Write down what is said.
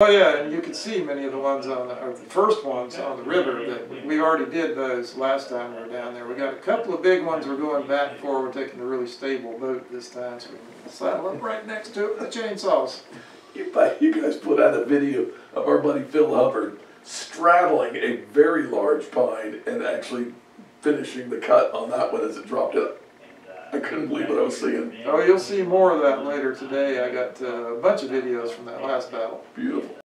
Oh yeah, and you can see many of the ones on the first ones on the river that we already did those last time we were down there. We got a couple of big ones we're going back for. We're taking a really stable boat this time, so we can saddle up right next to it with the chainsaws. You guys put out a video of our buddy Phil Hubbard straddling a very large pine and actually finishing the cut on that one as it dropped up. I couldn't believe what I was seeing. Oh, you'll see more of that later today. I got a bunch of videos from that last battle. Beautiful.